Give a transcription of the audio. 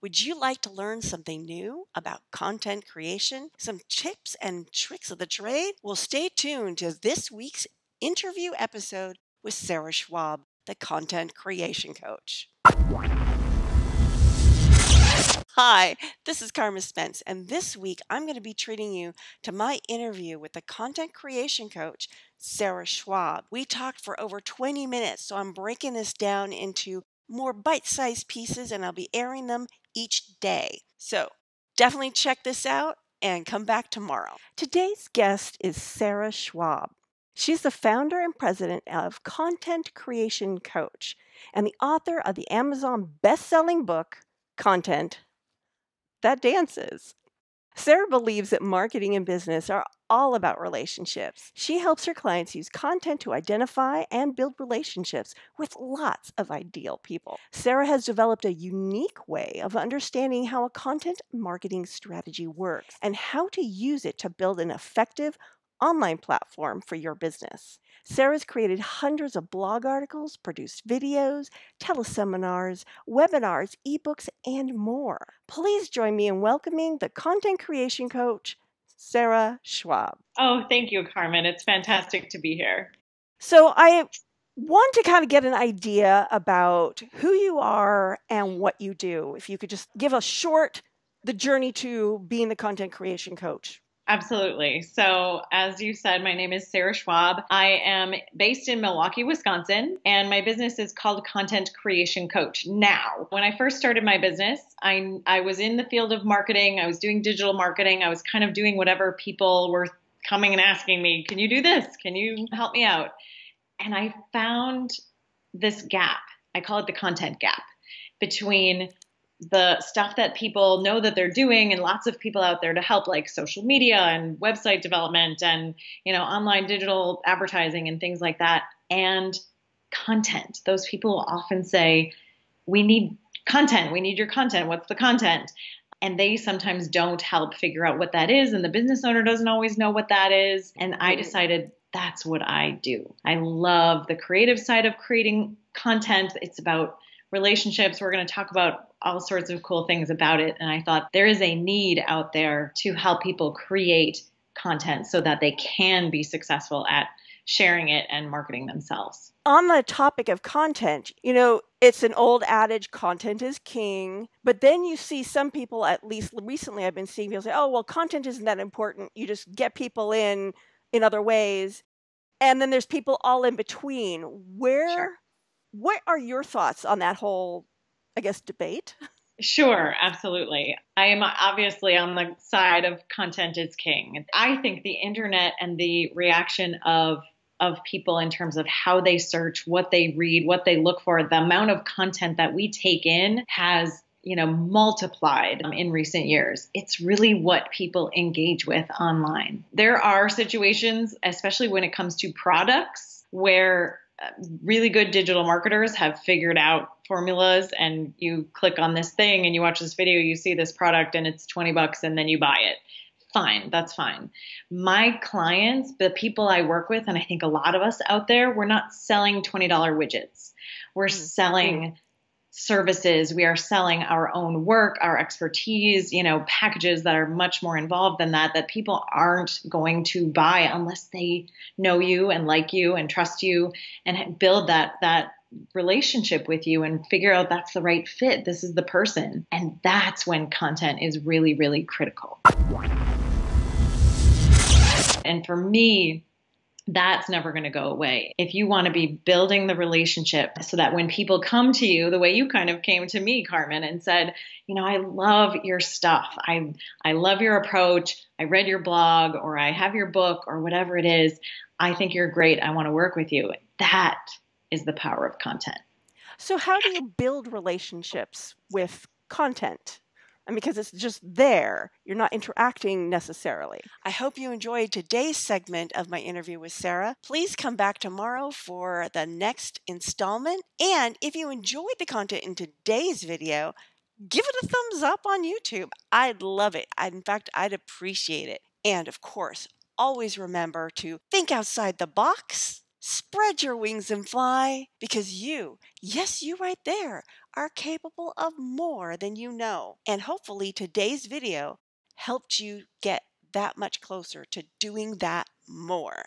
Would you like to learn something new about content creation? Some tips and tricks of the trade? Well, stay tuned to this week's interview episode with Sarah Schwab, the Content Creation Coach. Hi, this is Carma Spence, and this week I'm going to be treating you to my interview with the Content Creation Coach, Sarah Schwab. We talked for over 20 minutes, so I'm breaking this down into more bite-sized pieces, and I'll be airing them each day. So definitely check this out and come back tomorrow. Today's guest is Sarah Schwab. She's the founder and president of Content Creation Coach and the author of the Amazon best-selling book, Content That Dances. Sarah believes that marketing and business are all about relationships. She helps her clients use content to identify and build relationships with lots of ideal people. Sarah has developed a unique way of understanding how a content marketing strategy works and how to use it to build an effective online platform for your business. Sarah's created hundreds of blog articles, produced videos, teleseminars, webinars, ebooks, and more. Please join me in welcoming the Content Creation Coach, Sarah Schwab. Oh, thank you, Carmen. It's fantastic to be here. So I want to kind of get an idea about who you are and what you do. If you could just give us short, the journey to being the Content Creation Coach. Absolutely. So as you said, my name is Sarah Schwab. I am based in Milwaukee, Wisconsin, and my business is called Content Creation Coach. Now, when I first started my business, I was in the field of marketing. I was doing digital marketing. I was kind of doing whatever people were coming and asking me, can you do this? Can you help me out? And I found this gap. I call it the content gap between the stuff that people know that they're doing, and lots of people out there to help, like social media and website development and, you know, online digital advertising and things like that, and content. Those people will often say, we need content. We need your content. What's the content? And they sometimes don't help figure out what that is. And the business owner doesn't always know what that is. And I decided that's what I do. I love the creative side of creating content. It's about relationships. We're going to talk about all sorts of cool things about it. And I thought there is a need out there to help people create content so that they can be successful at sharing it and marketing themselves. On the topic of content, you know, it's an old adage, content is king. But then you see some people, at least recently I've been seeing people say, oh, well, content isn't that important. You just get people in other ways. And then there's people all in between. What are your thoughts on that whole, I guess, debate? Sure, absolutely. I am obviously on the side of content is king. I think the internet and the reaction of people in terms of how they search, what they read, what they look for, the amount of content that we take in has, you know, multiplied in recent years. It's really what people engage with online. There are situations, especially when it comes to products, where really good digital marketers have figured out formulas, and you click on this thing and you watch this video, you see this product and it's 20 bucks and then you buy it. Fine. That's fine. My clients, the people I work with, and I think a lot of us out there, we're not selling $20 widgets. We're selling services. We are selling our own work, our expertise, you know, packages that are much more involved than that people aren't going to buy unless they know you and like you and trust you and build that relationship with you and figure out that's the right fit. This is the person. And that's when content is really, really critical. And for me, that's never going to go away. If you want to be building the relationship so that when people come to you, the way you kind of came to me, Carmen, and said, you know, I love your stuff. I love your approach. I read your blog, or I have your book, or whatever it is. I think you're great. I want to work with you. That is the power of content. So how do you build relationships with content? I mean, because it's just there. You're not interacting necessarily. I hope you enjoyed today's segment of my interview with Sarah. Please come back tomorrow for the next installment. And if you enjoyed the content in today's video, give it a thumbs up on YouTube. I'd love it. In fact, I'd appreciate it. And of course, always remember to think outside the box, spread your wings and fly, because you, yes, you right there, are capable of more than you know. And hopefully today's video helped you get that much closer to doing that more.